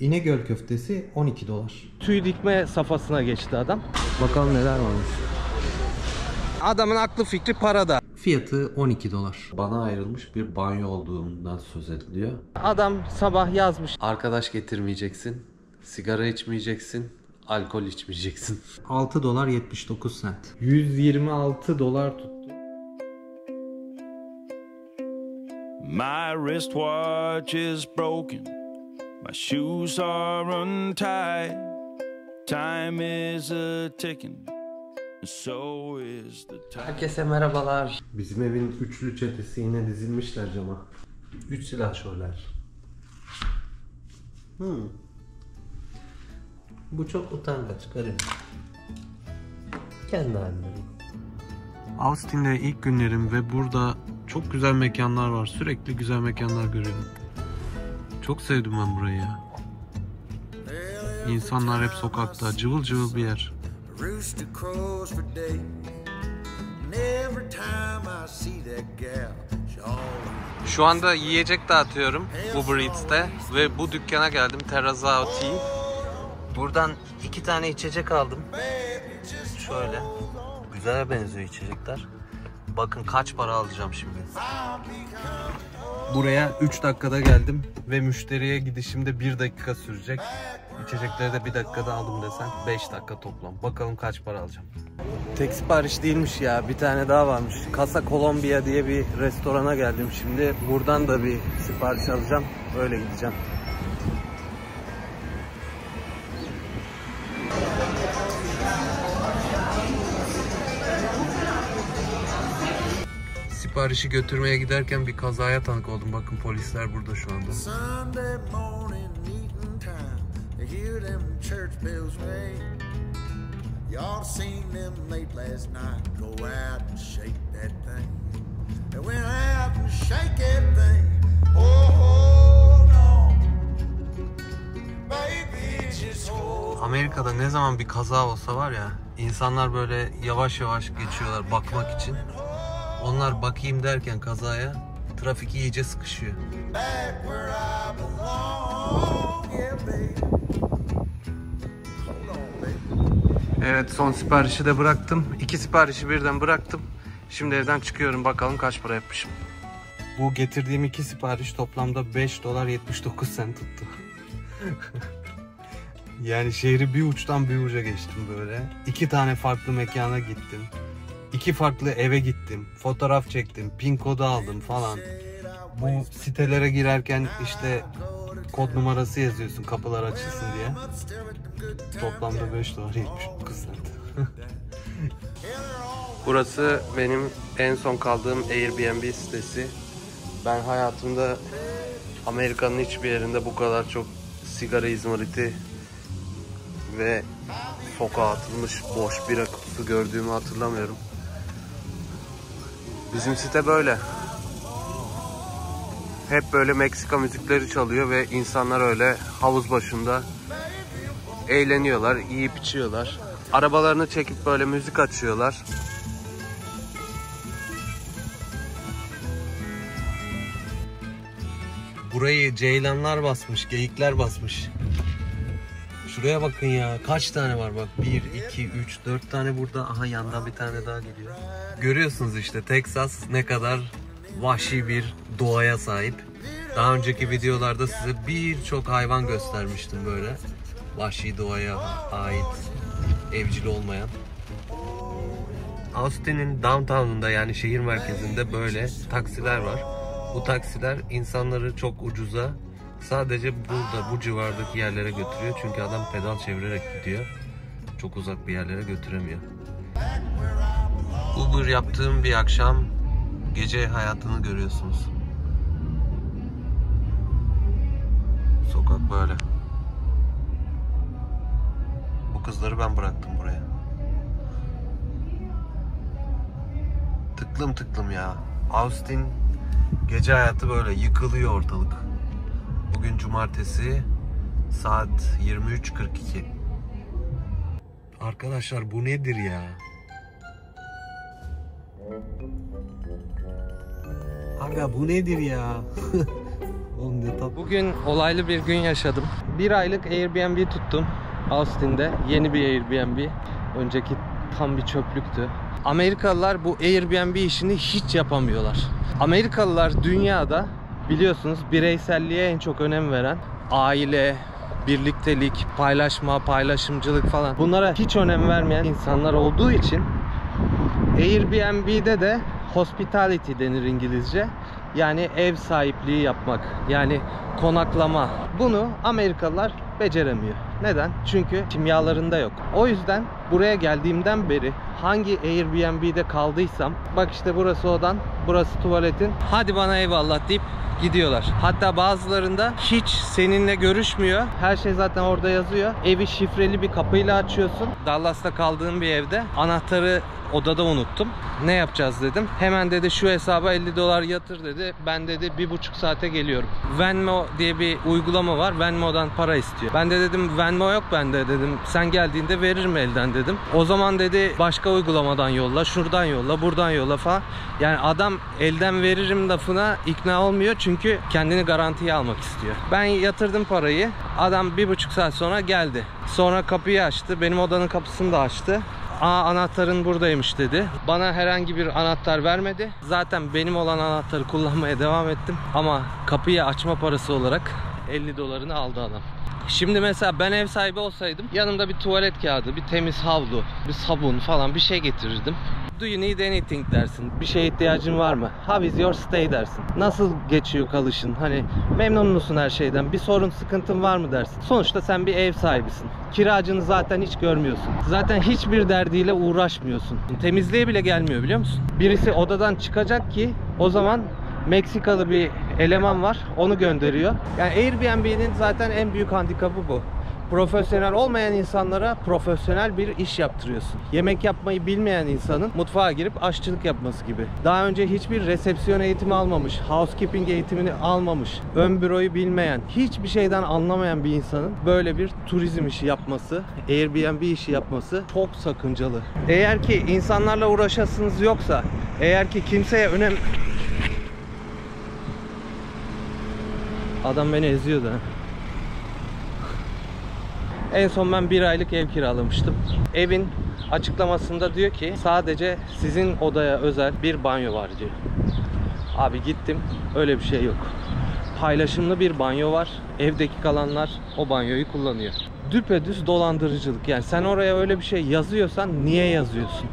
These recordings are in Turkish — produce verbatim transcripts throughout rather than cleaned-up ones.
İnegöl köftesi on iki dolar. Tüy dikme safhasına geçti adam. Bakalım neler varmış. Adamın aklı fikri parada. Fiyatı on iki dolar. Bana ayrılmış bir banyo olduğundan söz ediliyor. Adam sabah yazmış. Arkadaş getirmeyeceksin, sigara içmeyeceksin, alkol içmeyeceksin. altı dolar yetmiş dokuz sent. yüz yirmi altı dolar tuttu. My wristwatch is broken. My shoes are untied. Time is a ticking. So is the time. Herkese merhabalar. Bizim evin üçlü çetesi yine dizilmişler cama. Üç silahşörler. Hmm. Bu çok utangaç, garip. Kendi halimde. Austin'de ilk günlerim ve burada çok güzel mekanlar var. Sürekli güzel mekanlar görüyorum. Çok sevdim ben burayı. İnsanlar hep sokakta, cıvıl cıvıl bir yer. Rooster crows for day. And every time I see that gal, she always... Şu anda yiyecek dağıtıyorum Uber Eats'te ve bu dükkana geldim, Terazao Tea. Buradan iki tane içecek aldım. Şöyle. Güzel benziyor içecekler. Bakın kaç para alacağım şimdi. Buraya üç dakikada geldim ve müşteriye gidişimde bir dakika sürecek. İçecekleri de bir dakikada aldım desen beş dakika toplam. Bakalım kaç para alacağım. Tek sipariş değilmiş ya, bir tane daha varmış. Casa Colombia diye bir restorana geldim şimdi. Buradan da bir sipariş alacağım. Öyle gideceğim. Siparişi götürmeye giderken bir kazaya tanık oldum. Bakın polisler burada şu anda. Amerika'da ne zaman bir kaza olsa var ya, insanlar böyle yavaş yavaş geçiyorlar bakmak için. Onlar bakayım derken kazaya, trafik iyice sıkışıyor. Evet, son siparişi de bıraktım. İki siparişi birden bıraktım. Şimdi evden çıkıyorum, bakalım kaç para yapmışım. Bu getirdiğim iki sipariş toplamda beş dolar yetmiş dokuz sent tuttu. Yani şehri bir uçtan bir uca geçtim böyle. İki tane farklı mekana gittim. İki farklı eve gittim, fotoğraf çektim, pin kodu aldım falan. Bu sitelere girerken işte kod numarası yazıyorsun kapılar açılsın diye. Toplamda beş dolar yetmiş dokuz sent. Burası benim en son kaldığım Airbnb sitesi. Ben hayatımda Amerika'nın hiçbir yerinde bu kadar çok sigara izmariti ve sokağa atılmış boş bira kutusu gördüğümü hatırlamıyorum. Bizim site böyle. Hep böyle Meksika müzikleri çalıyor ve insanlar öyle havuz başında eğleniyorlar, yiyip içiyorlar. Arabalarını çekip böyle müzik açıyorlar. Burayı ceylanlar basmış, geyikler basmış. Şuraya bakın ya, kaç tane var bak, bir, iki, üç, dört tane burada, aha yandan bir tane daha geliyor. Görüyorsunuz işte Texas ne kadar vahşi bir doğaya sahip. Daha önceki videolarda size birçok hayvan göstermiştim böyle. Vahşi doğaya ait, evcil olmayan. Austin'in downtown'unda yani şehir merkezinde böyle taksiler var. Bu taksiler insanları çok ucuza, sadece burada bu civardaki yerlere götürüyor çünkü adam pedal çevirerek gidiyor, çok uzak bir yerlere götüremiyor. Uber yaptığım bir akşam gece hayatını görüyorsunuz. Sokak böyle. Bu kızları ben bıraktım buraya. Tıklım tıklım ya. Austin gece hayatı böyle, yıkılıyor ortalık. Bugün cumartesi, saat yirmi üç kırk iki. Arkadaşlar bu nedir ya? Aga bu nedir ya? Oğlum ne tatlı. Bugün olaylı bir gün yaşadım. Bir aylık Airbnb tuttum Austin'de. Yeni bir Airbnb. Önceki tam bir çöplüktü. Amerikalılar bu Airbnb işini hiç yapamıyorlar. Amerikalılar dünyada biliyorsunuz bireyselliğe en çok önem veren, aile, birliktelik, paylaşma, paylaşımcılık falan, bunlara hiç önem vermeyen insanlar olduğu için Airbnb'de de hospitality denir İngilizce. Yani ev sahipliği yapmak, yani konaklama. Bunu Amerikalılar beceremiyor. Neden? Çünkü kimyalarında yok. O yüzden buraya geldiğimden beri hangi Airbnb'de kaldıysam, bak işte burası odan, burası tuvaletin, hadi bana eyvallah deyip gidiyorlar. Hatta bazılarında hiç seninle görüşmüyor. Her şey zaten orada yazıyor. Evi şifreli bir kapıyla açıyorsun. Dallas'ta kaldığım bir evde anahtarı odada unuttum. Ne yapacağız dedim. Hemen dedi şu hesaba elli dolar yatır dedi. Ben dedi bir buçuk saate geliyorum. Venmo diye bir uygulama var. Venmo'dan para istiyor. Ben de dedim Venmo yok bende dedim. Sen geldiğinde veririm elden dedim. O zaman dedi başka uygulamadan yolla. Şuradan yolla. Buradan yolla falan. Yani adam elden veririm lafına ikna olmuyor. Çünkü kendini garantiye almak istiyor. Ben yatırdım parayı. Adam bir buçuk saat sonra geldi. Sonra kapıyı açtı. Benim odanın kapısını da açtı. Aa, anahtarın buradaymış dedi. Bana herhangi bir anahtar vermedi. Zaten benim olan anahtarı kullanmaya devam ettim. Ama kapıyı açma parası olarak elli dolarını aldı adam. Şimdi mesela ben ev sahibi olsaydım yanımda bir tuvalet kağıdı, bir temiz havlu, bir sabun falan bir şey getirirdim. Do you need anything dersin. Bir şeye ihtiyacın var mı? How is your stay dersin. Nasıl geçiyor kalışın? Hani memnun musun her şeyden? Bir sorun, sıkıntın var mı dersin. Sonuçta sen bir ev sahibisin. Kiracını zaten hiç görmüyorsun. Zaten hiçbir derdiyle uğraşmıyorsun. Temizliğe bile gelmiyor biliyor musun? Birisi odadan çıkacak ki o zaman Meksikalı bir eleman var. Onu gönderiyor. Yani Airbnb'nin zaten en büyük handikapı bu. Profesyonel olmayan insanlara profesyonel bir iş yaptırıyorsun. Yemek yapmayı bilmeyen insanın mutfağa girip aşçılık yapması gibi. Daha önce hiçbir resepsiyon eğitimi almamış, housekeeping eğitimini almamış, ön büroyu bilmeyen, hiçbir şeyden anlamayan bir insanın böyle bir turizm işi yapması, Airbnb işi yapması çok sakıncalı. Eğer ki insanlarla uğraşasınız yoksa, eğer ki kimseye önem... Adam beni eziyordu ha. En son ben bir aylık ev kiralamıştım. Evin açıklamasında diyor ki sadece sizin odaya özel bir banyo var diyor. Abi gittim, öyle bir şey yok. Paylaşımlı bir banyo var. Evdeki kalanlar o banyoyu kullanıyor. Düpedüz dolandırıcılık. Yani sen oraya öyle bir şey yazıyorsan niye yazıyorsun?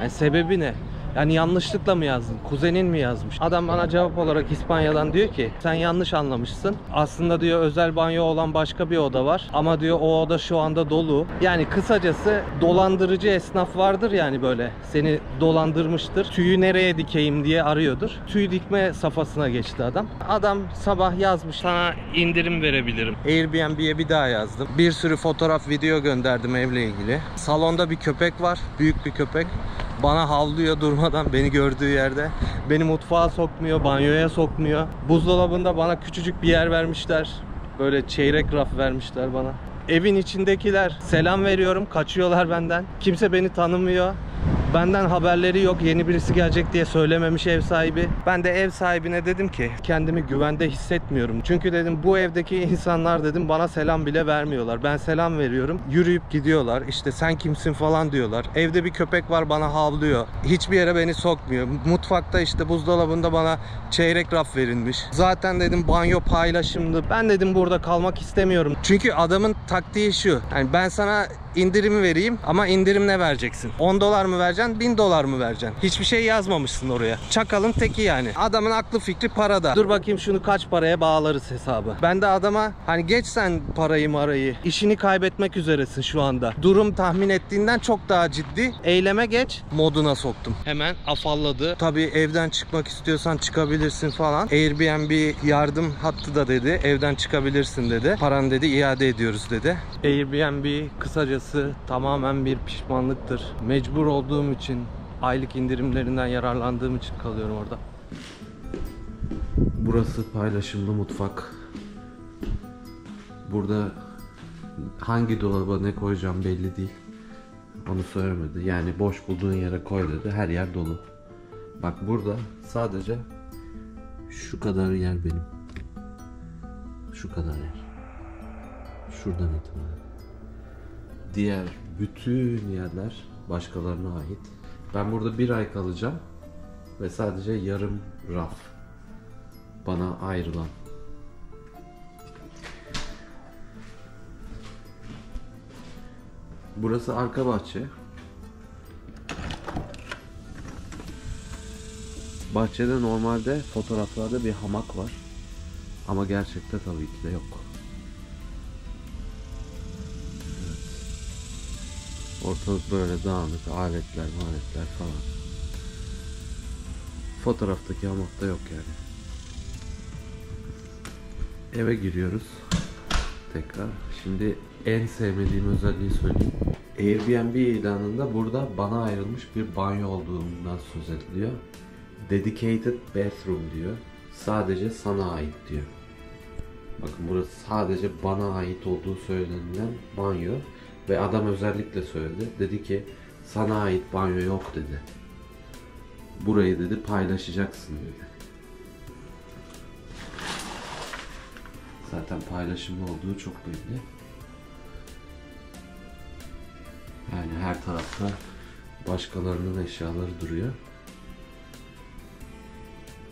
Yani sebebi ne? Yani yanlışlıkla mı yazdın? Kuzenin mi yazmış? Adam bana cevap olarak İspanya'dan diyor ki sen yanlış anlamışsın. Aslında diyor özel banyo olan başka bir oda var. Ama diyor o oda şu anda dolu. Yani kısacası dolandırıcı esnaf vardır yani böyle. Seni dolandırmıştır. Tüyü nereye dikeyim diye arıyordur. Tüy dikme safhasına geçti adam. Adam sabah yazmış sana indirim verebilirim. Airbnb'ye bir daha yazdım. Bir sürü fotoğraf, video gönderdim evle ilgili. Salonda bir köpek var. Büyük bir köpek. Bana havlıyor durmadan beni gördüğü yerde. Beni mutfağa sokmuyor, banyoya sokmuyor. Buzdolabında bana küçücük bir yer vermişler. Böyle çeyrek raf vermişler bana. Evin içindekiler selam veriyorum, kaçıyorlar benden. Kimse beni tanımıyor. Benden haberleri yok, yeni birisi gelecek diye söylememiş ev sahibi. Ben de ev sahibine dedim ki kendimi güvende hissetmiyorum. Çünkü dedim bu evdeki insanlar dedim bana selam bile vermiyorlar. Ben selam veriyorum, yürüyüp gidiyorlar. İşte sen kimsin falan diyorlar. Evde bir köpek var bana havlıyor. Hiçbir yere beni sokmuyor. Mutfakta işte buzdolabında bana çeyrek raf verilmiş. Zaten dedim banyo paylaşımlı. Ben dedim burada kalmak istemiyorum. Çünkü adamın taktiği şu. Yani ben sana indirimi vereyim ama indirim ne vereceksin? on dolar mı vereceksin? bin dolar mı vereceksin? Hiçbir şey yazmamışsın oraya. Çakalın teki yani. Adamın aklı fikri parada. Dur bakayım şunu kaç paraya bağlarız hesabı. Ben de adama hani geç sen parayı marayı. İşini kaybetmek üzeresin şu anda. Durum tahmin ettiğinden çok daha ciddi. Eyleme geç moduna soktum. Hemen afalladı. Tabii evden çıkmak istiyorsan çıkabilirsin falan. Airbnb yardım hattı da dedi. Evden çıkabilirsin dedi. Paranı dedi iade ediyoruz dedi. Airbnb kısacası tamamen bir pişmanlıktır. Mecbur olduğum için, aylık indirimlerinden yararlandığım için kalıyorum orada. Burası paylaşımlı mutfak. Burada hangi dolaba ne koyacağım belli değil. Onu söylemedi. Yani boş bulduğun yere koy dedi. Her yer dolu. Bak burada sadece şu kadar yer benim. şu kadar yer. Şuradan itibaren. Diğer bütün yerler başkalarına ait. Ben burada bir ay kalacağım ve sadece yarım raf bana ayrılan. Burası arka bahçe. Bahçede normalde fotoğraflarda bir hamak var. Ama gerçekte tabii ki de yok. Evet. Ortalık böyle dağınık, aletler, maletler falan. Fotoğraftaki hamak da yok yani. Eve giriyoruz. Tekrar. Şimdi en sevmediğim özelliği söyleyeyim. Airbnb ilanında burada bana ayrılmış bir banyo olduğundan söz ediliyor. Dedicated bathroom diyor. Sadece sana ait diyor. Bakın burası sadece bana ait olduğu söylenilen banyo. Ve adam özellikle söyledi. Dedi ki sana ait banyo yok dedi. Burayı dedi paylaşacaksın dedi. Zaten paylaşımlı olduğu çok belli. Yani her tarafta başkalarının eşyaları duruyor.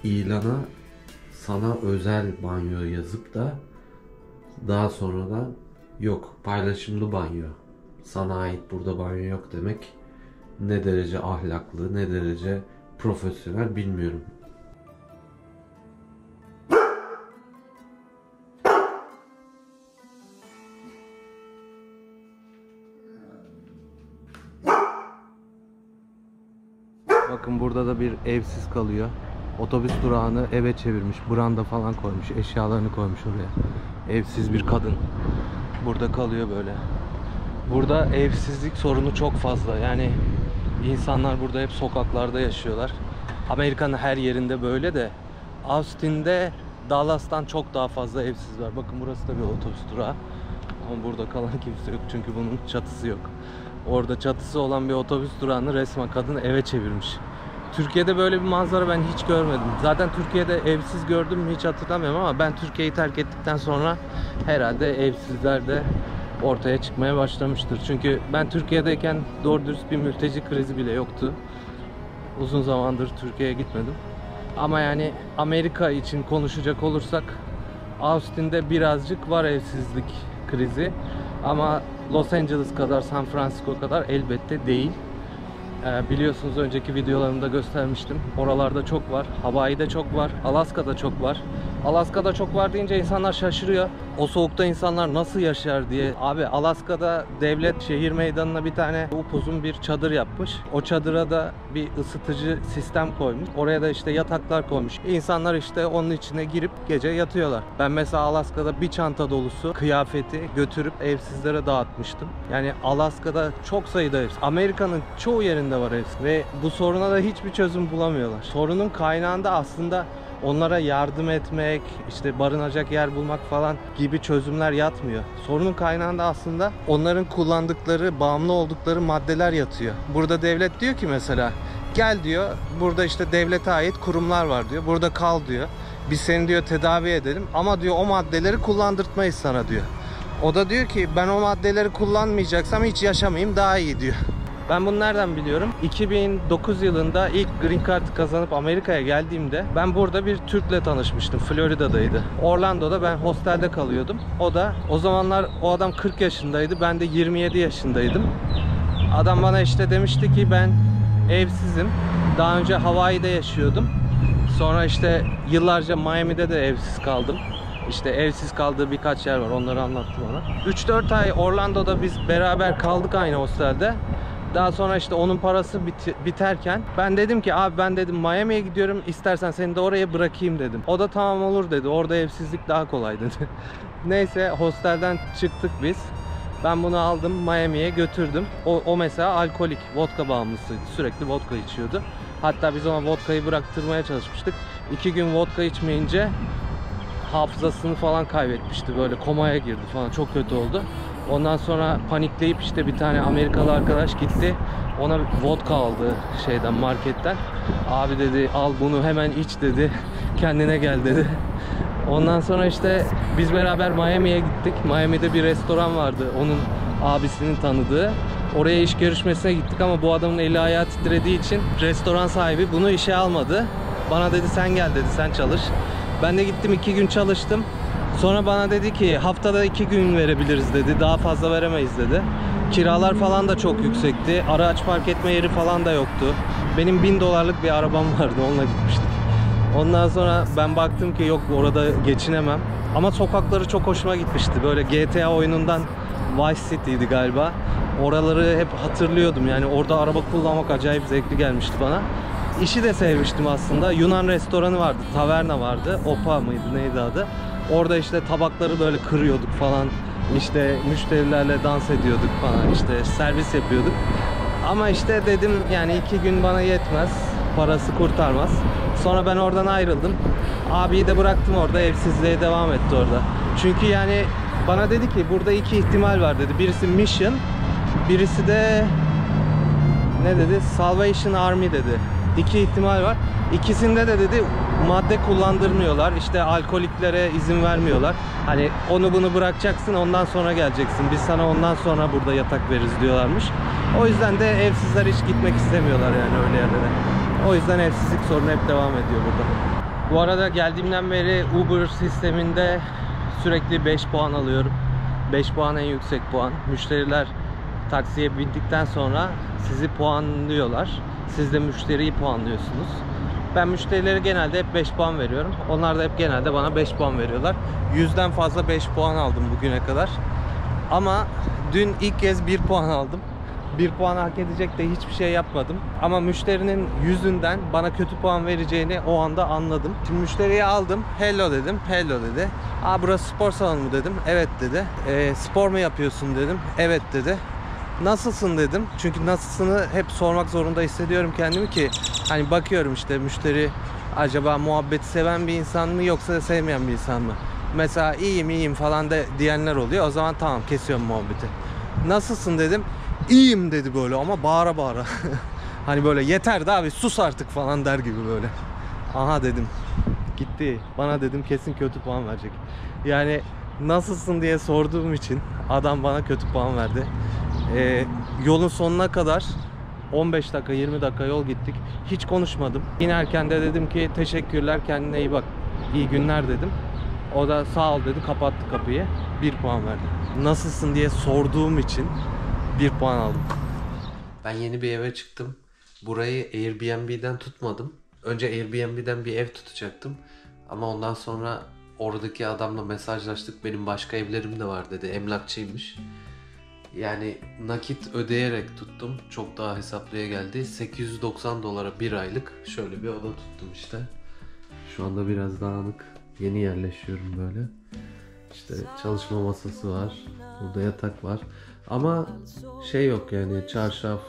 İlana sana özel banyo yazıp da daha sonradan yok paylaşımlı banyo, sana ait burada banyo yok demek ne derece ahlaklı, ne derece profesyonel bilmiyorum. Bakın burada da bir evsiz kalıyor. Otobüs durağını eve çevirmiş, branda falan koymuş, eşyalarını koymuş oraya. Evsiz bir kadın burada kalıyor böyle. Burada evsizlik sorunu çok fazla. Yani insanlar burada hep sokaklarda yaşıyorlar. Amerika'nın her yerinde böyle de Austin'de Dallas'tan çok daha fazla evsiz var. Bakın burası da bir otobüs durağı. Ama burada kalan kimse yok çünkü bunun çatısı yok. Orada çatısı olan bir otobüs durağını resmen kadın eve çevirmiş. Türkiye'de böyle bir manzara ben hiç görmedim. Zaten Türkiye'de evsiz gördüm mü hiç hatırlamıyorum ama ben Türkiye'yi terk ettikten sonra herhalde evsizler de ortaya çıkmaya başlamıştır. Çünkü ben Türkiye'deyken doğru dürüst bir mülteci krizi bile yoktu. Uzun zamandır Türkiye'ye gitmedim. Ama yani Amerika için konuşacak olursak Austin'de birazcık var evsizlik krizi. Ama Los Angeles kadar, San Francisco kadar elbette değil. Biliyorsunuz önceki videolarımda göstermiştim. Oralarda çok var. Hawaii'de çok var. Alaska'da çok var. Alaska'da çok var deyince insanlar şaşırıyor. O soğukta insanlar nasıl yaşar diye. Abi Alaska'da devlet şehir meydanına bir tane upuzun bir çadır yapmış. O çadıra da bir ısıtıcı sistem koymuş. Oraya da işte yataklar koymuş. İnsanlar işte onun içine girip gece yatıyorlar. Ben mesela Alaska'da bir çanta dolusu kıyafeti götürüp evsizlere dağıtmıştım. Yani Alaska'da çok sayıda evsiz. Amerika'nın çoğu yerinde var evsiz. Ve bu soruna da hiçbir çözüm bulamıyorlar. Sorunun kaynağında aslında onlara yardım etmek, işte barınacak yer bulmak falan gibi çözümler yatmıyor. Sorunun kaynağında aslında onların kullandıkları, bağımlı oldukları maddeler yatıyor. Burada devlet diyor ki mesela, gel diyor, burada işte devlete ait kurumlar var diyor, burada kal diyor. Biz seni diyor tedavi edelim ama diyor o maddeleri kullandırtmayız sana diyor. O da diyor ki ben o maddeleri kullanmayacaksam hiç yaşamayayım daha iyi diyor. Ben bunu nereden biliyorum? iki bin dokuz yılında ilk Green Card kazanıp Amerika'ya geldiğimde ben burada bir Türk'le tanışmıştım. Florida'daydı. Orlando'da ben hostelde kalıyordum. O da o zamanlar o adam kırk yaşındaydı. Ben de yirmi yedi yaşındaydım. Adam bana işte demişti ki ben evsizim. Daha önce Hawaii'de yaşıyordum. Sonra işte yıllarca Miami'de de evsiz kaldım. İşte evsiz kaldığı birkaç yer var. Onları anlattım ona. üç dört ay Orlando'da biz beraber kaldık aynı hostelde. Daha sonra işte onun parası bit biterken ben dedim ki abi ben dedim Miami'ye gidiyorum, istersen seni de oraya bırakayım dedim. O da tamam olur dedi, orada evsizlik daha kolay dedi. Neyse hostelden çıktık biz. Ben bunu aldım Miami'ye götürdüm. O, o mesela alkolik, vodka bağımlısıydı, sürekli vodka içiyordu. Hatta biz ona vodkayı bıraktırmaya çalışmıştık. İki gün vodka içmeyince hafızasını falan kaybetmişti, böyle komaya girdi falan, çok kötü oldu. Ondan sonra panikleyip işte bir tane Amerikalı arkadaş gitti. Ona vodka aldı şeyden, marketten. Abi dedi al bunu hemen iç dedi. Kendine gel dedi. Ondan sonra işte biz beraber Miami'ye gittik. Miami'de bir restoran vardı, onun abisinin tanıdığı. Oraya iş görüşmesine gittik ama bu adamın eli ayağı titrediği için restoran sahibi bunu işe almadı. Bana dedi sen gel dedi, sen çalış. Ben de gittim, iki gün çalıştım. Sonra bana dedi ki haftada iki gün verebiliriz dedi. Daha fazla veremeyiz dedi. Kiralar falan da çok yüksekti. Araç park etme yeri falan da yoktu. Benim bin dolarlık bir arabam vardı, onunla gitmiştim. Ondan sonra ben baktım ki yok, orada geçinemem. Ama sokakları çok hoşuma gitmişti. Böyle G T A oyunundan, Vice City'ydi galiba. Oraları hep hatırlıyordum. Yani orada araba kullanmak acayip zevkli gelmişti bana. İşi de sevmiştim aslında. Yunan restoranı vardı, taverna vardı. Opa mıydı neydi adı? Orada işte tabakları böyle kırıyorduk falan. İşte müşterilerle dans ediyorduk falan. İşte servis yapıyorduk. Ama işte dedim yani iki gün bana yetmez. Parası kurtarmaz. Sonra ben oradan ayrıldım. Abiyi de bıraktım orada. Evsizliğe devam etti orada. Çünkü yani bana dedi ki burada iki ihtimal var dedi. Birisi Mission, birisi de ne dedi? Salvation Army dedi. İki ihtimal var. İkisinde de dedi madde kullandırmıyorlar. İşte alkoliklere izin vermiyorlar. Hani onu bunu bırakacaksın, ondan sonra geleceksin. Biz sana ondan sonra burada yatak veririz diyorlarmış. O yüzden de evsizler hiç gitmek istemiyorlar yani öyle yerlere. O yüzden evsizlik sorunu hep devam ediyor burada. Bu arada geldiğimden beri Uber sisteminde sürekli beş puan alıyorum. beş puan en yüksek puan. Müşteriler taksiye bindikten sonra sizi puanlıyorlar. Siz de müşteriyi puanlıyorsunuz. Ben müşterilere genelde hep beş puan veriyorum. Onlar da hep genelde bana beş puan veriyorlar. yüzden fazla beş puan aldım bugüne kadar. Ama dün ilk kez bir puan aldım. bir puan hak edecek de hiçbir şey yapmadım. Ama müşterinin yüzünden bana kötü puan vereceğini o anda anladım. Şimdi müşteriyi aldım. Hello dedim. Hello dedi. Aa burası spor salonu mu dedim. Evet dedi. E, spor mu yapıyorsun dedim. Evet dedi. Nasılsın dedim. Çünkü nasılsını hep sormak zorunda hissediyorum kendimi ki hani bakıyorum işte müşteri acaba muhabbeti seven bir insan mı yoksa sevmeyen bir insan mı? Mesela iyiyim iyiyim falan de diyenler oluyor. O zaman tamam kesiyorum muhabbeti. Nasılsın dedim. İyiyim dedi böyle ama bağıra bağıra. Hani böyle yeter de abi sus artık falan der gibi böyle. Aha dedim. Gitti. Bana dedim kesin kötü puan verecek. Yani nasılsın diye sorduğum için adam bana kötü puan verdi. Ee, yolun sonuna kadar on beş dakika yirmi dakika yol gittik. Hiç konuşmadım. İnerken de dedim ki teşekkürler, kendine iyi bak. İyi günler dedim. O da sağ ol dedi, kapattı kapıyı. bir puan verdi. Nasılsın diye sorduğum için bir puan aldım. Ben yeni bir eve çıktım. Burayı Airbnb'den tutmadım. Önce Airbnb'den bir ev tutacaktım. Ama ondan sonra oradaki adamla mesajlaştık. Benim başka evlerim de var dedi. Emlakçıymış. Yani nakit ödeyerek tuttum. Çok daha hesaplıya geldi. sekiz yüz doksan dolara bir aylık şöyle bir oda tuttum işte. Şu anda biraz dağınık. Yeni yerleşiyorum böyle. İşte çalışma masası var. Burada yatak var. Ama şey yok yani çarşaf,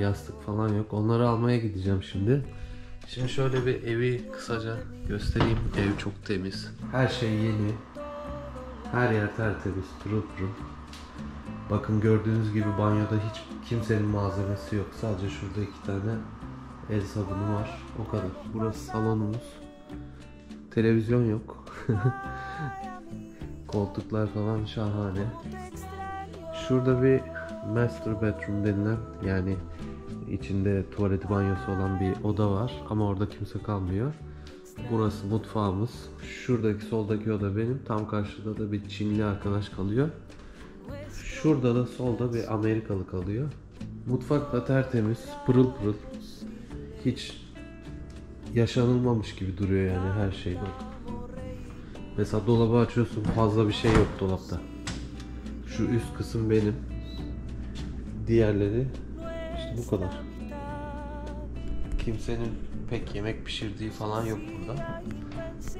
yastık falan yok. Onları almaya gideceğim şimdi. Şimdi şöyle bir evi kısaca göstereyim. Ev çok temiz. Her şey yeni. Her yer tertemiz, pırıl pırıl. Bakın gördüğünüz gibi banyoda hiç kimsenin malzemesi yok. Sadece şurada iki tane el sabunu var. O kadar. Burası salonumuz. Televizyon yok. Koltuklar falan şahane. Şurada bir master bedroom denilen yani içinde tuvaleti banyosu olan bir oda var ama orada kimse kalmıyor. Burası mutfağımız. Şuradaki soldaki oda benim. Tam karşıda da bir Çinli arkadaş kalıyor. Şurada da solda bir Amerikalı kalıyor. Mutfak da tertemiz, pırıl pırıl. Hiç yaşanılmamış gibi duruyor yani her şey. Bak. Mesela dolabı açıyorsun, fazla bir şey yok dolapta. Şu üst kısım benim. Diğerleri işte bu kadar. Kimsenin pek yemek pişirdiği falan yok burada.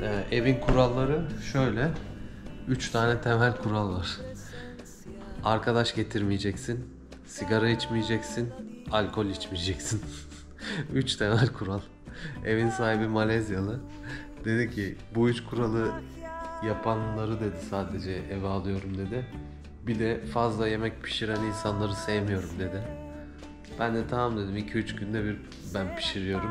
Ee, evin kuralları şöyle. üç tane temel kural var. Arkadaş getirmeyeceksin. Sigara içmeyeceksin. Alkol içmeyeceksin. üç temel kural. Evin sahibi Malezyalı. Dedi ki bu üç kuralı yapanları dedi sadece eve alıyorum dedi. Bir de fazla yemek pişiren insanları sevmiyorum dedi. Ben de tamam dedim, iki üç günde bir ben pişiriyorum.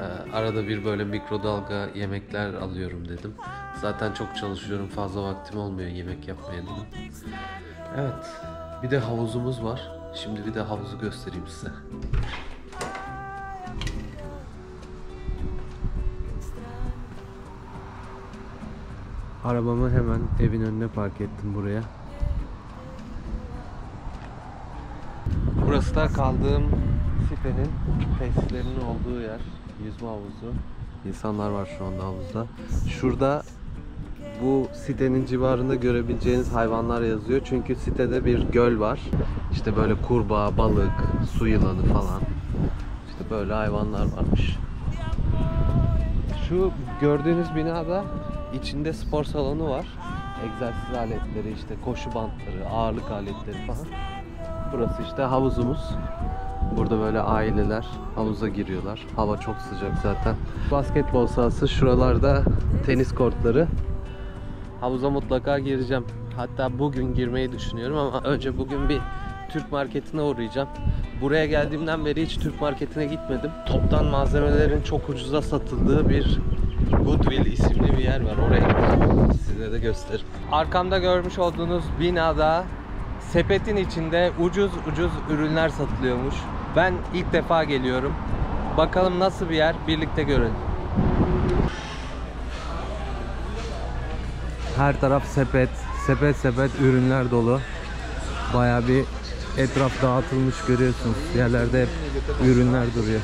Ee, arada bir böyle mikrodalga yemekler alıyorum dedim. Zaten çok çalışıyorum, fazla vaktim olmuyor yemek yapmaya da. Evet, bir de havuzumuz var. Şimdi bir de havuzu göstereyim size. Arabamı hemen evin önüne park ettim buraya. Burası da kaldığım sitenin tesislerinin olduğu yer. Yüzme havuzu. İnsanlar var şu anda havuzda. Şurada bu sitenin civarında görebileceğiniz hayvanlar yazıyor. Çünkü sitede bir göl var. İşte böyle kurbağa, balık, su yılanı falan. İşte böyle hayvanlar varmış. Şu gördüğünüz binada içinde spor salonu var. Egzersiz aletleri, işte koşu bantları, ağırlık aletleri falan. Burası işte havuzumuz. Burada böyle aileler havuza giriyorlar. Hava çok sıcak zaten. Basketbol sahası, şuralarda tenis kortları. Havuza mutlaka gireceğim. Hatta bugün girmeyi düşünüyorum ama önce bugün bir Türk marketine uğrayacağım. Buraya geldiğimden beri hiç Türk marketine gitmedim. Toptan malzemelerin çok ucuza satıldığı bir Goodwill isimli bir yer var. Oraya gidip size de gösteririm. Arkamda görmüş olduğunuz binada sepetin içinde ucuz ucuz ürünler satılıyormuş. Ben ilk defa geliyorum. Bakalım nasıl bir yer, birlikte görelim. Her taraf sepet, sepet sepet ürünler dolu. Bayağı bir etraf dağıtılmış, görüyorsunuz. Yerlerde hep ürünler duruyor.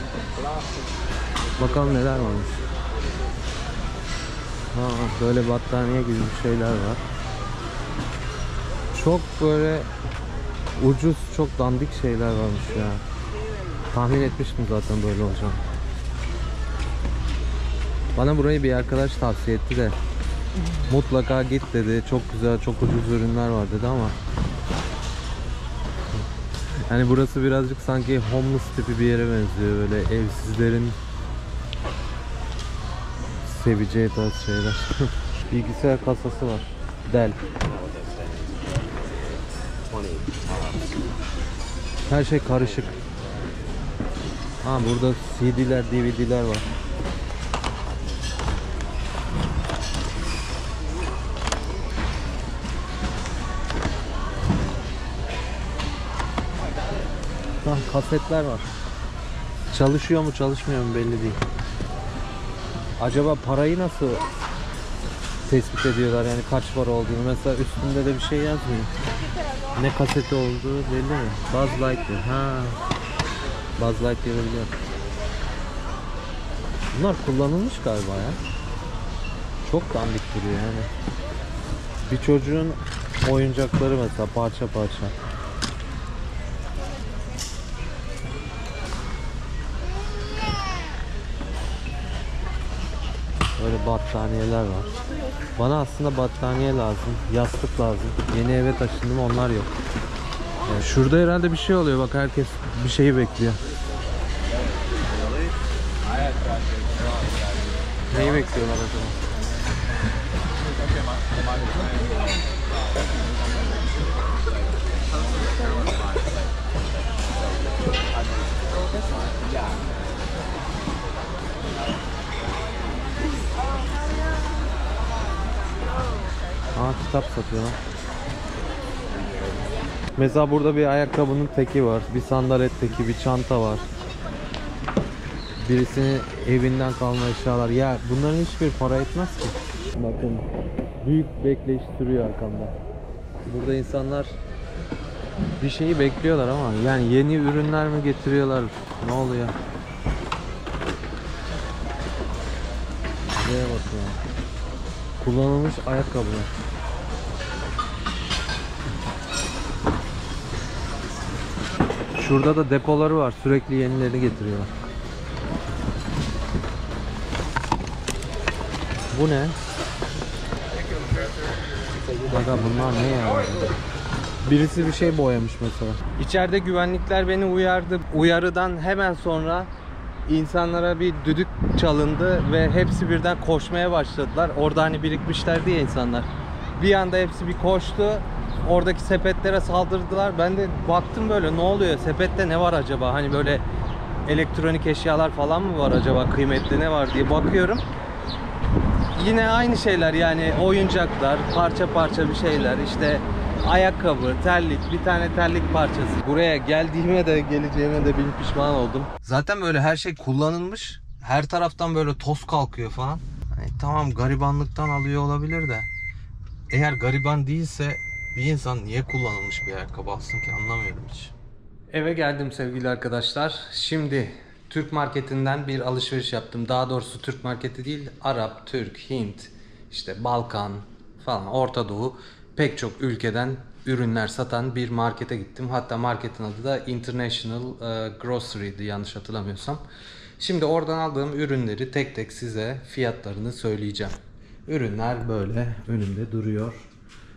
Bakalım neler varmış. Ha, böyle battaniye gibi şeyler var. Çok böyle ucuz, çok dandik şeyler varmış ya. Tahmin etmiştim zaten böyle olacağını. Bana burayı bir arkadaş tavsiye etti de mutlaka git dedi. Çok güzel, çok ucuz ürünler var dedi ama yani burası birazcık sanki homeless tipi bir yere benziyor. Böyle evsizlerin seveceği tarz şeyler. Bilgisayar kasası var. Dell. Her şey karışık. Ha, burada C D'ler, D V D'ler var. Ha, kasetler var. Çalışıyor mu çalışmıyor mu belli değil. Acaba parayı nasıl tespit ediyorlar, yani kaç para olduğunu? Mesela üstünde de bir şey yazmıyor. Ne kaseti olduğu belli mi? Buzz Lightyear. Ha. Buzz Lightyear biliyor. Bunlar kullanılmış galiba ya. Çok dandik duruyor yani. Bir çocuğun oyuncakları mesela parça parça. Böyle battaniyeler var. Bana aslında battaniye lazım, yastık lazım. Yeni eve taşındım, onlar yok. Yani şurada herhalde bir şey oluyor. Bak, herkes bir şeyi bekliyor. Neyi bekliyorlar acaba? Aa, kitap satıyor lan. Mesela burada bir ayakkabının teki var, bir sandalet teki, bir çanta var. Birisinin evinden kalma eşyalar. Ya bunların hiçbir para etmez ki. Bakın, büyük bekleyiş sürüyor arkamda. Burada insanlar bir şeyi bekliyorlar ama yani yeni ürünler mi getiriyorlar? Ne oluyor? Şuraya bakın ya. Kullanılmış ayakkabılar. Şurada da depoları var. Sürekli yenilerini getiriyorlar. Bu ne? Aga bunlar ne ya? Birisi bir şey boyamış mesela. İçeride güvenlikler beni uyardı. Uyarıdan hemen sonra insanlara bir düdük çalındı ve hepsi birden koşmaya başladılar. Orada hani birikmişler diye insanlar. Bir anda hepsi bir koştu. Oradaki sepetlere saldırdılar. Ben de baktım böyle, ne oluyor? Sepette ne var acaba? Hani böyle elektronik eşyalar falan mı var acaba? Kıymetli ne var diye bakıyorum. yine aynı şeyler yani, oyuncaklar, parça parça bir şeyler, işte ayakkabı, terlik, bir tane terlik parçası. Buraya geldiğime de geleceğime de bin pişman oldum. Zaten böyle her şey kullanılmış, her taraftan böyle toz kalkıyor falan. Hani tamam, garibanlıktan alıyor olabilir de, eğer gariban değilse bir insan niye kullanılmış bir ayakkabı alsın ki, anlamıyorum hiç. Eve geldim sevgili arkadaşlar. Şimdi Türk marketinden bir alışveriş yaptım. Daha doğrusu Türk marketi değil, Arap, Türk, Hint, işte Balkan falan, Orta Doğu, pek çok ülkeden ürünler satan bir markete gittim. Hatta marketin adı da International Grocery'di yanlış hatırlamıyorsam. Şimdi oradan aldığım ürünleri tek tek size fiyatlarını söyleyeceğim. Ürünler böyle önümde duruyor.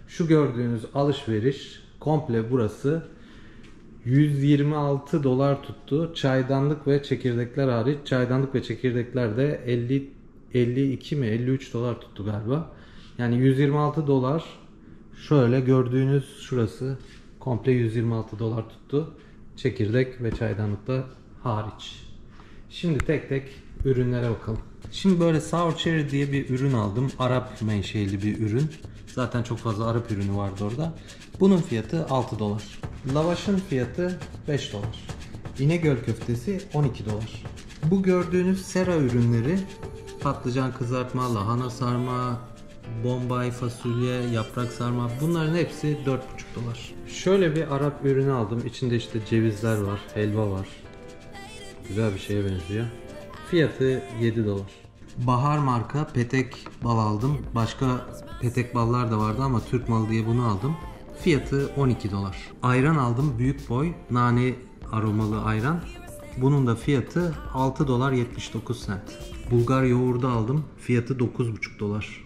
Şu gördüğünüz alışveriş komple burası yüz yirmi altı dolar tuttu. Çaydanlık ve çekirdekler hariç. Çaydanlık ve çekirdekler de elli, elli iki mi elli üç dolar tuttu galiba. Yani yüz yirmi altı dolar. Şöyle gördüğünüz şurası komple yüz yirmi altı dolar tuttu. Çekirdek ve çaydanlık da hariç. Şimdi tek tek ürünlere bakalım. Şimdi böyle sour cherry diye bir ürün aldım. Arap menşeli bir ürün. Zaten çok fazla Arap ürünü vardı orada. Bunun fiyatı altı dolar. Lavaşın fiyatı beş dolar. İnegöl köftesi on iki dolar. Bu gördüğünüz sera ürünleri, patlıcan kızartma, lahana sarma, bombay fasulye, yaprak sarma, bunların hepsi dört buçuk dolar. Şöyle bir Arap ürünü aldım. İçinde işte cevizler var, helva var. Güzel bir şeye benziyor. Fiyatı yedi dolar. Bahar marka petek bal aldım. Başka petek ballar da vardı ama Türk malı diye bunu aldım. Fiyatı on iki dolar. Ayran aldım, büyük boy nane aromalı ayran. Bunun da fiyatı altı dolar yetmiş dokuz sent. Bulgar yoğurdu aldım. Fiyatı dokuz buçuk dolar.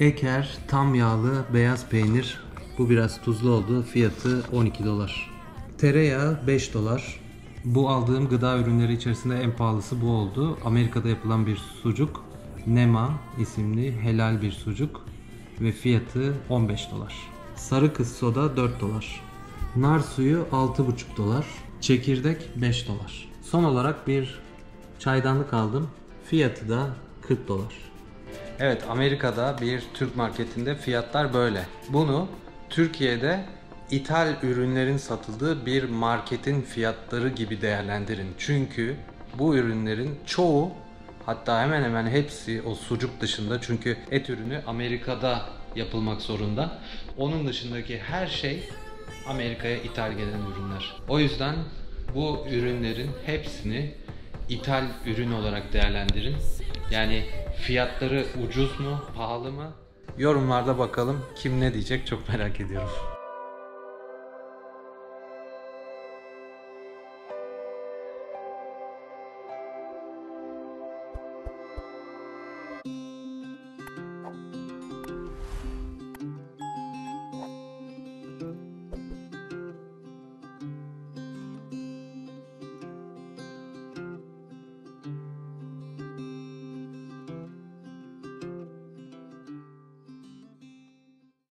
Eker tam yağlı beyaz peynir. Bu biraz tuzlu oldu. Fiyatı on iki dolar. Tereyağı beş dolar. Bu aldığım gıda ürünleri içerisinde en pahalısı bu oldu. Amerika'da yapılan bir sucuk. Nema isimli helal bir sucuk. Ve fiyatı on beş dolar. Sarı kız soda dört dolar. Nar suyu altı buçuk dolar. Çekirdek beş dolar. Son olarak bir çaydanlık aldım. Fiyatı da kırk dolar. Evet, Amerika'da bir Türk marketinde fiyatlar böyle. Bunu Türkiye'de İthal ürünlerin satıldığı bir marketin fiyatları gibi değerlendirin. Çünkü bu ürünlerin çoğu, hatta hemen hemen hepsi, o sucuk dışında, çünkü et ürünü Amerika'da yapılmak zorunda. Onun dışındaki her şey Amerika'ya ithal gelen ürünler. O yüzden bu ürünlerin hepsini ithal ürün olarak değerlendirin. Yani fiyatları ucuz mu, pahalı mı? Yorumlarda bakalım kim ne diyecek, çok merak ediyorum.